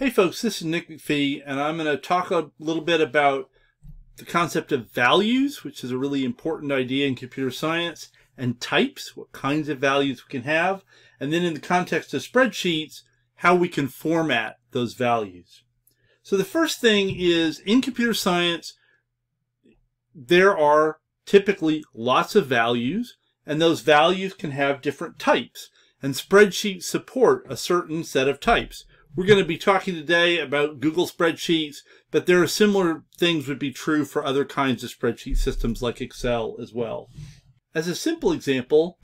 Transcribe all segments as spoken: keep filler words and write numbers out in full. Hey folks, this is Nick McPhee, and I'm going to talk a little bit about the concept of values, which is a really important idea in computer science, and types, what kinds of values we can have, and then in the context of spreadsheets, how we can format those values. So the first thing is, in computer science, there are typically lots of values, and those values can have different types, and spreadsheets support a certain set of types. We're going to be talking today about Google spreadsheets, but there are similar things would be true for other kinds of spreadsheet systems like Excel as well. As a simple example,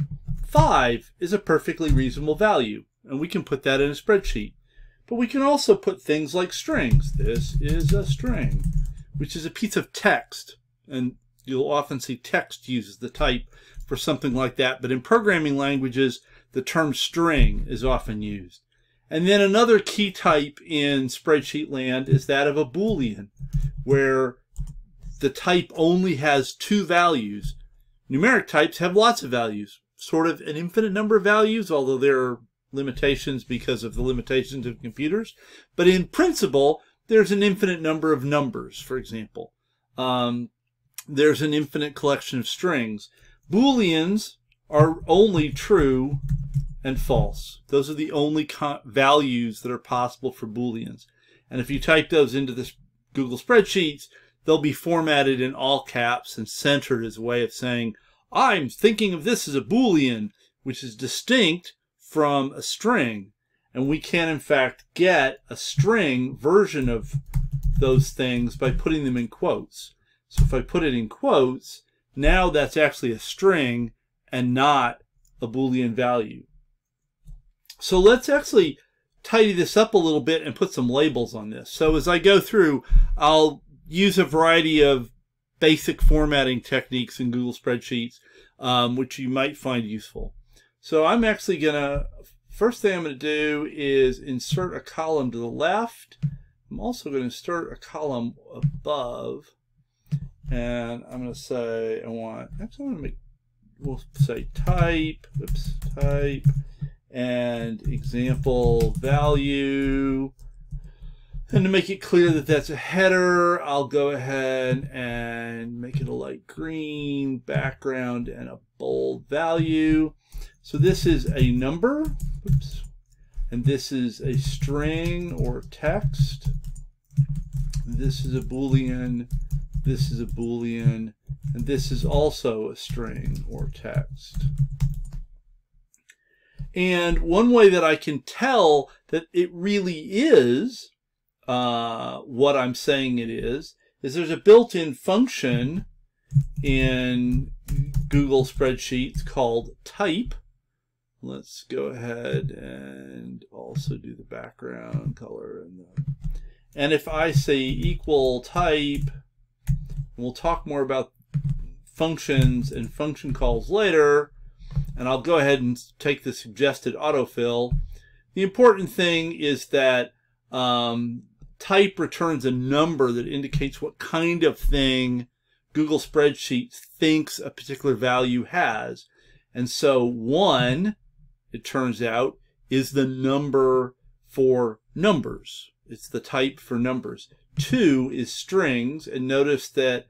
five is a perfectly reasonable value, and we can put that in a spreadsheet. But we can also put things like strings. This is a string, which is a piece of text, and you'll often see text used as the type for something like that. But in programming languages, the term string is often used. And then another key type in spreadsheet land is that of a Boolean, where the type only has two values. Numeric types have lots of values, sort of an infinite number of values, although there are limitations because of the limitations of computers. But in principle, there's an infinite number of numbers, for example. Um, there's an infinite collection of strings. Booleans are only true and false. Those are the only values that are possible for Booleans. And if you type those into the Google spreadsheets, they'll be formatted in all caps and centered as a way of saying, I'm thinking of this as a Boolean, which is distinct from a string. And we can, in fact, get a string version of those things by putting them in quotes. So if I put it in quotes, now that's actually a string and not a Boolean value. So let's actually tidy this up a little bit and put some labels on this. So as I go through, I'll use a variety of basic formatting techniques in Google spreadsheets, um, which you might find useful. So I'm actually going to, first thing I'm going to do is insert a column to the left. I'm also going to insert a column above. And I'm going to say, I want, actually I'm going to make, we'll say type, oops, type. And example value, and to make it clear that that's a header, I'll go ahead and make it a light green background and a bold value. So this is a number, oops, and this is a string or text. This is a Boolean, this is a Boolean, and this is also a string or text. And one way that I can tell that it really is uh, what I'm saying it is, is there's a built-in function in Google spreadsheets called type. Let's go ahead and also do the background color. And, the, and if I say equal type, we'll talk more about functions and function calls later. And I'll go ahead and take the suggested autofill. The important thing is that um, type returns a number that indicates what kind of thing Google Spreadsheets thinks a particular value has. And so one, it turns out, is the number for numbers. It's the type for numbers. Two is strings. And notice that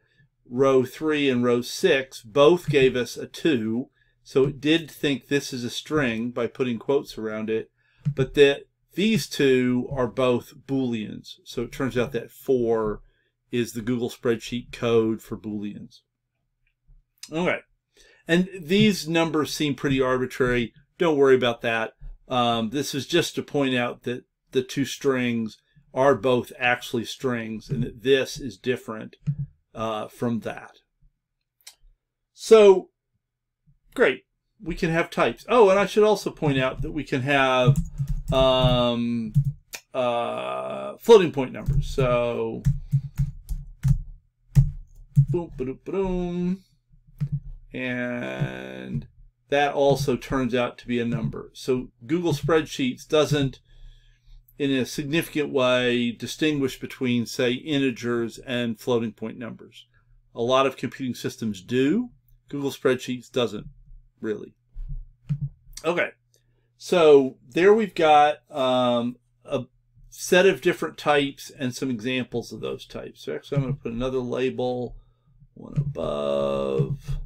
row three and row six both gave us a two. So it did think this is a string by putting quotes around it, but that these two are both Booleans. So it turns out that four is the Google spreadsheet code for Booleans. Okay, and these numbers seem pretty arbitrary. Don't worry about that. Um, this is just to point out that the two strings are both actually strings and that this is different uh, from that. So great, we can have types. Oh, and I should also point out that we can have um, uh, floating point numbers. So, boom, ba-doop, ba-doom, and that also turns out to be a number. So Google Spreadsheets doesn't, in a significant way, distinguish between, say, integers and floating point numbers. A lot of computing systems do. Google Spreadsheets doesn't. Really. Okay, so there we've got um, a set of different types and some examples of those types. So actually I'm going to put another label, one above,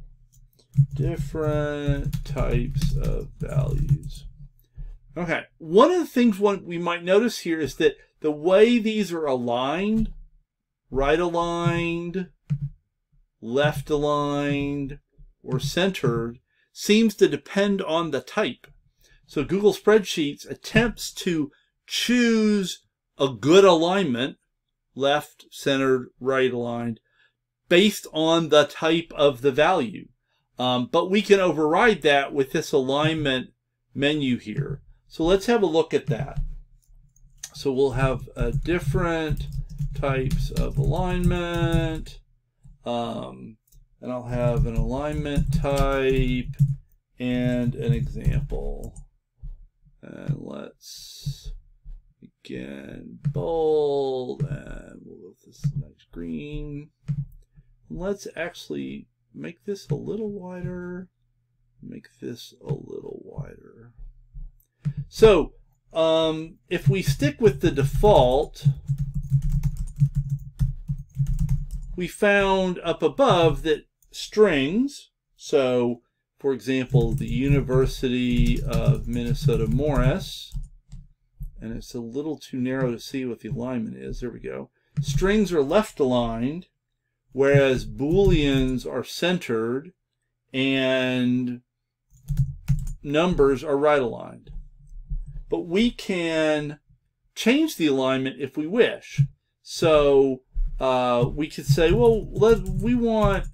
different types of values. Okay, one of the things one we might notice here is that the way these are aligned, right aligned, left aligned, or centered, seems to depend on the type. So Google Spreadsheets attempts to choose a good alignment, left, centered, right aligned, based on the type of the value. Um, but we can override that with this alignment menu here. So let's have a look at that. So we'll have uh, different types of alignment. Um, and I'll have an alignment type and an example. And let's begin bold, and we'll go with this nice green. Let's actually make this a little wider, make this a little wider. So um, if we stick with the default, we found up above that strings, so for example, the University of Minnesota Morris, and it's a little too narrow to see what the alignment is. There we go. Strings are left aligned, whereas Booleans are centered and numbers are right aligned. But we can change the alignment if we wish. So uh, we could say, well, let, we want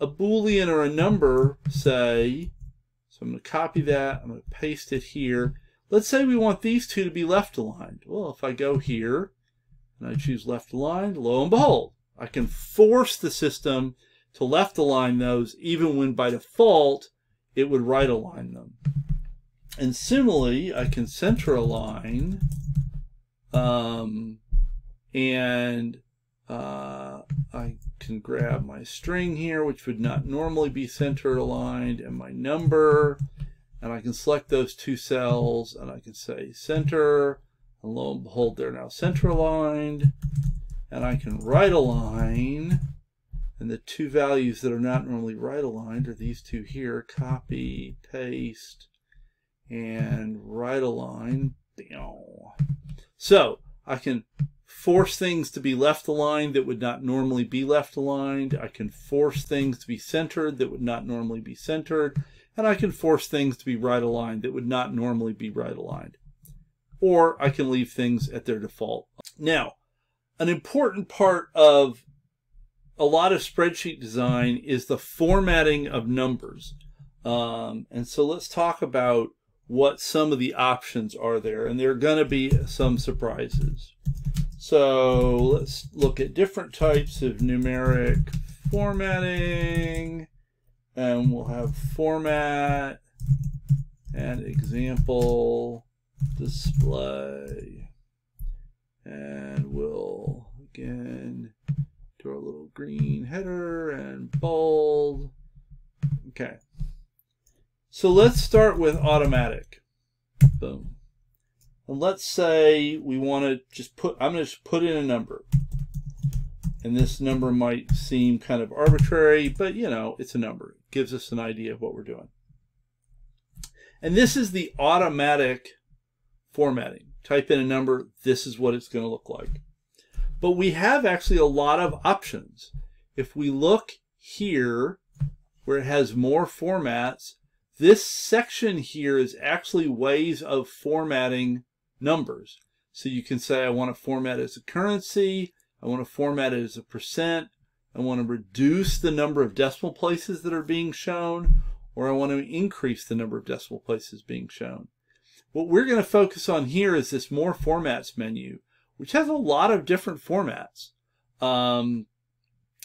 a Boolean or a number, say. So I'm going to copy that. I'm going to paste it here. Let's say we want these two to be left aligned. Well, if I go here, and I choose left aligned, lo and behold, I can force the system to left align those, even when by default it would right align them. And similarly, I can center align, um, and uh, I can grab my string here, which would not normally be center aligned, and my number, and I can select those two cells, and I can say center. And lo and behold, they're now center aligned, and I can right align, and the two values that are not normally right aligned are these two here. Copy, paste, and right align. So I can force things to be left aligned that would not normally be left aligned. I can force things to be centered that would not normally be centered, and I can force things to be right aligned that would not normally be right aligned. Or I can leave things at their default. Now, an important part of a lot of spreadsheet design is the formatting of numbers. Um, and so let's talk about what some of the options are there. And there are going to be some surprises. So let's look at different types of numeric formatting. And we'll have format and example. Display, and we'll again do our little green header and bold. Okay, so let's start with automatic. Boom. And let's say we want to just put, I'm going to just put in a number, and this number might seem kind of arbitrary, but you know, it's a number. It gives us an idea of what we're doing. And this is the automatic formatting. Type in a number, this is what it's going to look like. But we have actually a lot of options. If we look here where it has more formats, this section here is actually ways of formatting numbers. So you can say I want to format as a currency, I want to format it as a percent, I want to reduce the number of decimal places that are being shown, or I want to increase the number of decimal places being shown. What we're going to focus on here is this More Formats menu, which has a lot of different formats. Um,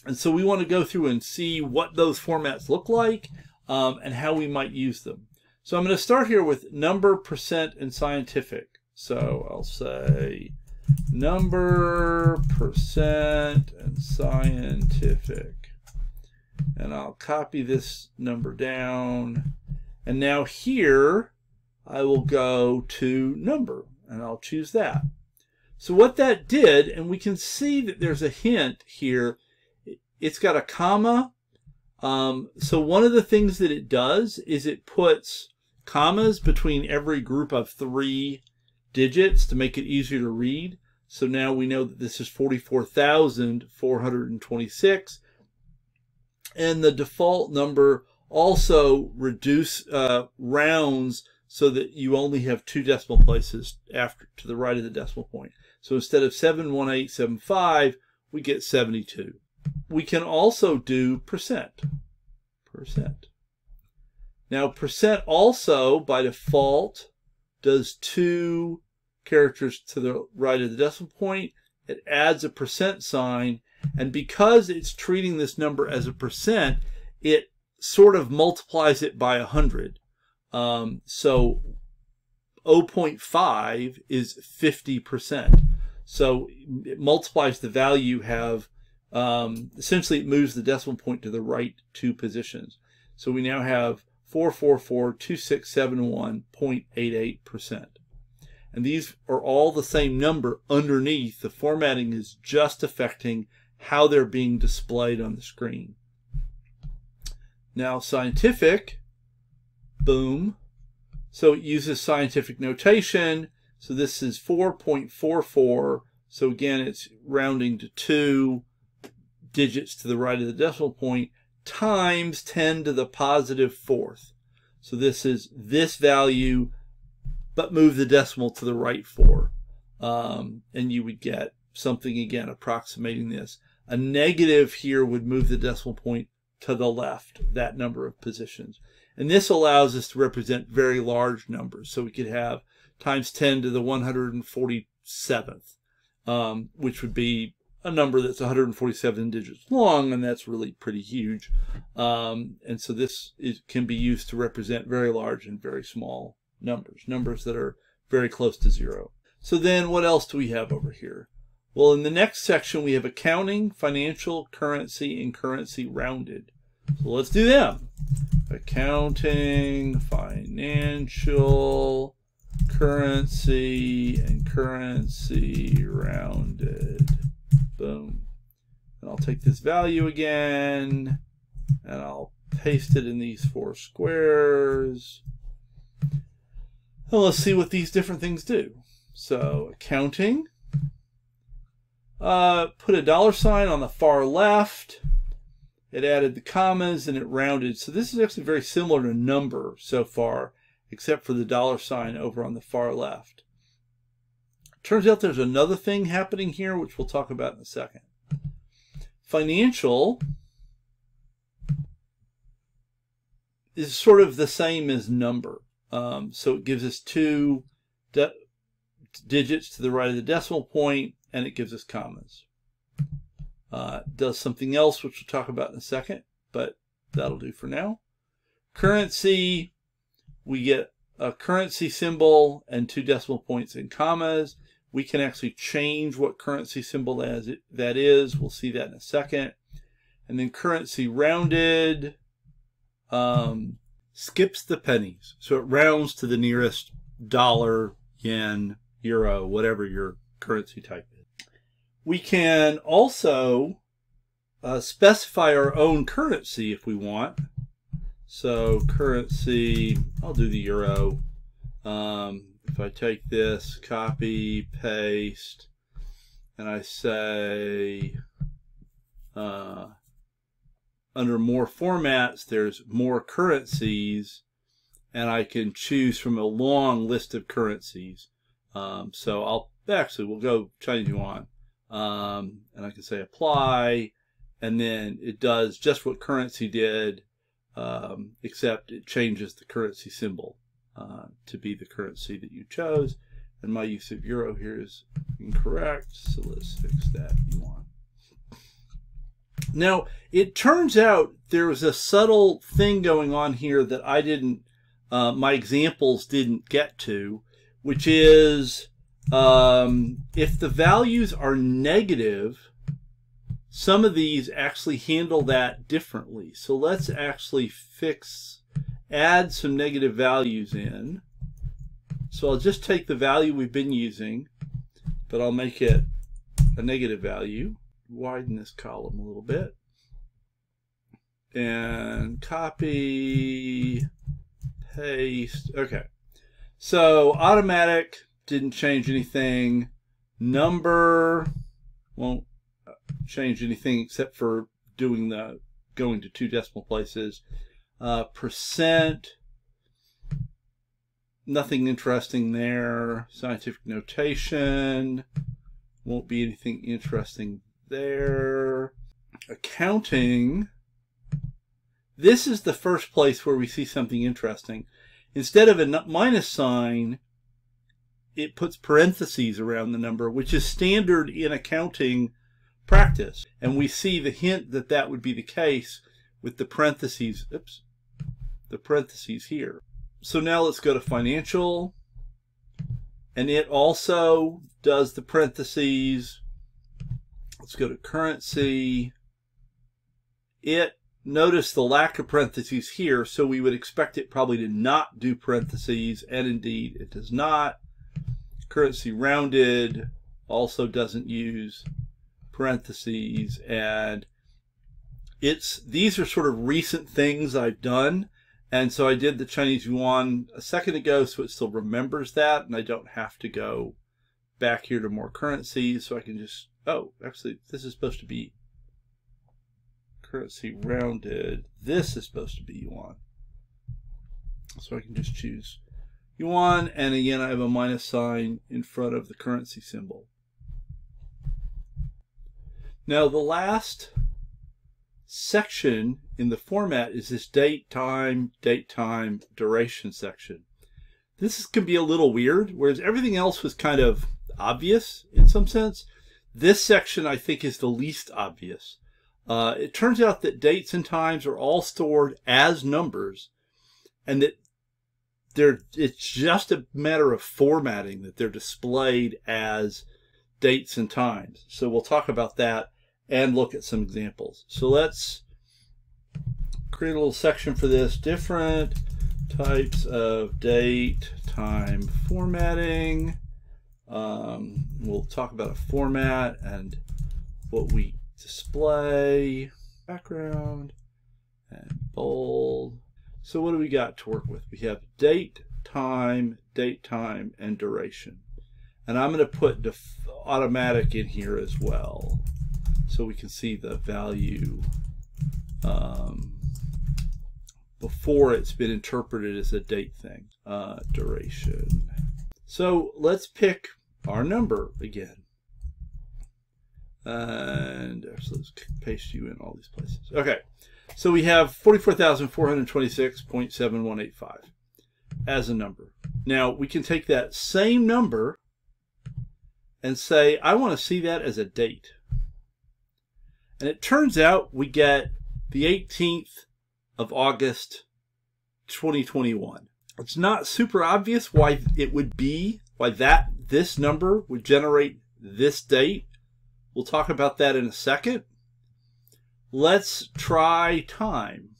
and so we want to go through and see what those formats look like um, and how we might use them. So I'm going to start here with number, percent, and scientific. So I'll say number, percent, and scientific. And I'll copy this number down. And now here, I will go to number, and I'll choose that. So what that did, and we can see that there's a hint here, it's got a comma. Um, so one of the things that it does is it puts commas between every group of three digits to make it easier to read. So now we know that this is forty-four thousand four hundred twenty-six. And the default number also reduce uh, rounds so that you only have two decimal places after to the right of the decimal point. So instead of seven one eight seven five, we get seventy-two. We can also do percent. Percent. Now percent also by default does two characters to the right of the decimal point. It adds a percent sign, and because it's treating this number as a percent, it sort of multiplies it by one hundred. Um, so zero point five is fifty percent. So it multiplies the value you have. Um, essentially, it moves the decimal point to the right two positions. So we now have four four four two six seven one point eight eight percent. And these are all the same number underneath. The formatting is just affecting how they're being displayed on the screen. Now scientific, boom. So it uses scientific notation. So this is four point four four. So again, it's rounding to two digits to the right of the decimal point times ten to the positive fourth. So this is this value, but move the decimal to the right four. Um, and you would get something, again, approximating this. A negative here would move the decimal point to the left, that number of positions. And this allows us to represent very large numbers. So we could have times ten to the one hundred forty-seventh, um, which would be a number that's one hundred forty-seven digits long, and that's really pretty huge. Um, and so this is, can be used to represent very large and very small numbers, numbers that are very close to zero. So then what else do we have over here? Well, in the next section, we have accounting, financial, currency, and currency rounded. So let's do them. Accounting, financial, currency, and currency rounded. Boom. And I'll take this value again, and I'll paste it in these four squares. Well, let's see what these different things do. So accounting, uh, put a dollar sign on the far left. It added the commas and it rounded. So this is actually very similar to number so far, except for the dollar sign over on the far left. Turns out there's another thing happening here, which we'll talk about in a second. Financial is sort of the same as number. Um, so it gives us two digits to the right of the decimal point, and it gives us commas. Uh, does something else, which we'll talk about in a second, but that'll do for now. Currency, we get a currency symbol and two decimal points and commas. We can actually change what currency symbol that is. We'll see that in a second. And then currency rounded, um, skips the pennies, so it rounds to the nearest dollar, yen, euro, whatever your currency type is. We can also uh, specify our own currency if we want. So currency, I'll do the euro. Um, if I take this, copy, paste, and I say uh, under more formats, there's more currencies, and I can choose from a long list of currencies. Um, so I'll actually, we'll go Chinese yuan. Um, and I can say apply, and then it does just what currency did, um, except it changes the currency symbol uh, to be the currency that you chose. And my use of euro here is incorrect, so let's fix that yuan. Now, it turns out there was a subtle thing going on here that I didn't, uh, my examples didn't get to, which is um, if the values are negative, some of these actually handle that differently. So let's actually fix, add some negative values in. So I'll just take the value we've been using, but I'll make it a negative value. Widen this column a little bit. And copy, paste. Okay. So automatic didn't change anything. Number won't change anything except for doing the going to two decimal places. Uh, percent, nothing interesting there. Scientific notation, won't be anything interesting there. Accounting, this is the first place where we see something interesting. Instead of a minus sign, it puts parentheses around the number, which is standard in accounting practice. And we see the hint that that would be the case with the parentheses, oops, the parentheses here. So now let's go to financial, and it also does the parentheses. Let's go to currency. It, notice the lack of parentheses here, so we would expect it probably to not do parentheses, and indeed it does not. Currency rounded also doesn't use parentheses, and it's, these are sort of recent things I've done, and so I did the Chinese yuan a second ago, so it still remembers that, and I don't have to go back here to more currencies, so I can just, oh, actually this is supposed to be currency rounded, this is supposed to be yuan, so I can just choose yuan, and again I have a minus sign in front of the currency symbol. Now the last section in the format is this date, time, date, time, duration section. This can be a little weird, whereas everything else was kind of obvious in some sense. This section I think is the least obvious. Uh, it turns out that dates and times are all stored as numbers, and that they're, it's just a matter of formatting that they're displayed as dates and times. So we'll talk about that and look at some examples. So let's create a little section for this. Different types of date, time formatting. Um, we'll talk about a format and what we display, background, and bold. So what do we got to work with? We have date, time, date, time, and duration. And I'm going to put def automatic in here as well, so we can see the value um, before it's been interpreted as a date thing. Uh, duration. So let's pick our number again. And so let's paste you in all these places. Okay, so we have forty-four thousand four hundred twenty-six point seven one eight five as a number. Now we can take that same number and say, I want to see that as a date. And it turns out we get the eighteenth of August twenty twenty-one. It's not super obvious why it would be, why that this number would generate this date. We'll talk about that in a second. Let's try time.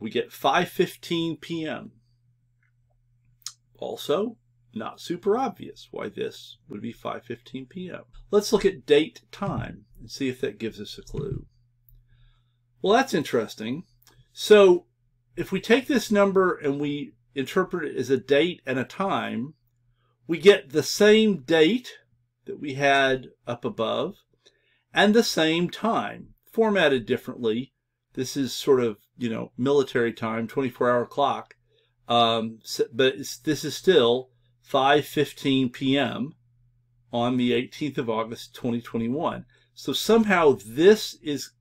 We get five fifteen p m Also, not super obvious why this would be five fifteen p m Let's look at date time and see if that gives us a clue. Well, that's interesting. So if we take this number and we interpret it as a date and a time, we get the same date that we had up above and the same time, formatted differently. This is sort of, you know, military time, twenty-four hour clock, um, so, but it's, this is still five fifteen p m on the eighteenth of August twenty twenty-one. So somehow this is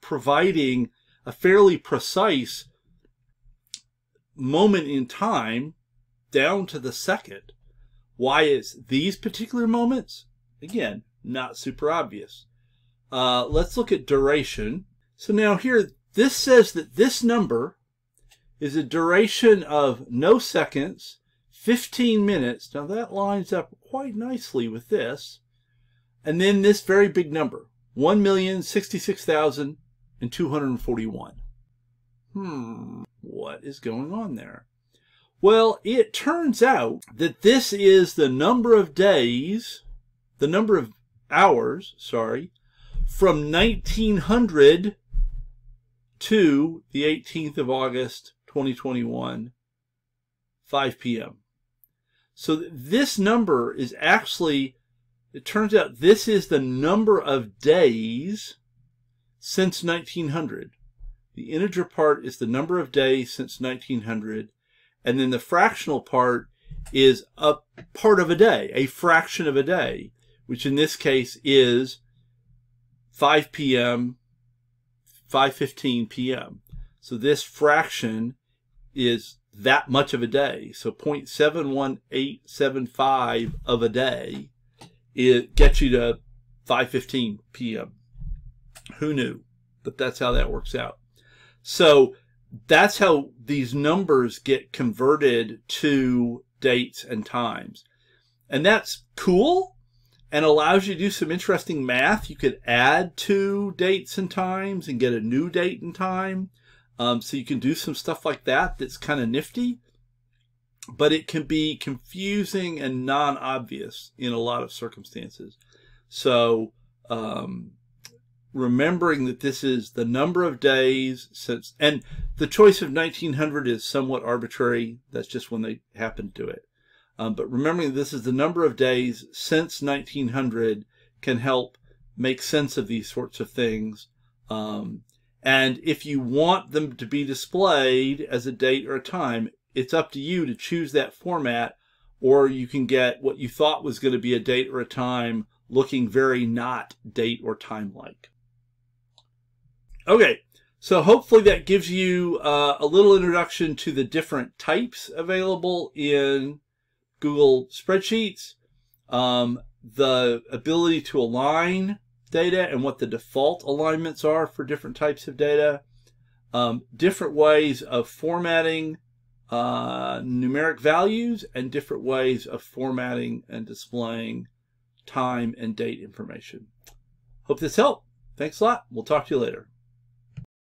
providing a fairly precise moment in time down to the second. Why it's these particular moments? Again, not super obvious. Uh, let's look at duration. So now here, this says that this number is a duration of no seconds, fifteen minutes. Now that lines up quite nicely with this. And then this very big number, one million sixty-six thousand two hundred forty-one. Hmm, what is going on there? Well, it turns out that this is the number of days, the number of hours, sorry, from nineteen hundred to the eighteenth of August, twenty twenty-one, five P M So this number is actually, it turns out this is the number of days since nineteen hundred. The integer part is the number of days since nineteen hundred, and then the fractional part is a part of a day, a fraction of a day, which in this case is five P M, five fifteen P M So this fraction is that much of a day. So zero point seven one eight seven five of a day, it gets you to five fifteen P M Who knew? But that's how that works out. So that's how these numbers get converted to dates and times. And that's cool and allows you to do some interesting math. You could add two dates and times and get a new date and time. Um, so you can do some stuff like that that's kind of nifty, but it can be confusing and non-obvious in a lot of circumstances. So um, remembering that this is the number of days since, and the choice of nineteen hundred is somewhat arbitrary. That's just when they happen to do it. Um, but remembering this is the number of days since nineteen hundred can help make sense of these sorts of things. Um, and if you want them to be displayed as a date or a time, it's up to you to choose that format, or you can get what you thought was going to be a date or a time looking very not date or time-like. Okay, so hopefully that gives you uh, a little introduction to the different types available in Google spreadsheets, um, the ability to align data and what the default alignments are for different types of data, um, different ways of formatting uh, numeric values, and different ways of formatting and displaying time and date information. Hope this helped. Thanks a lot. We'll talk to you later.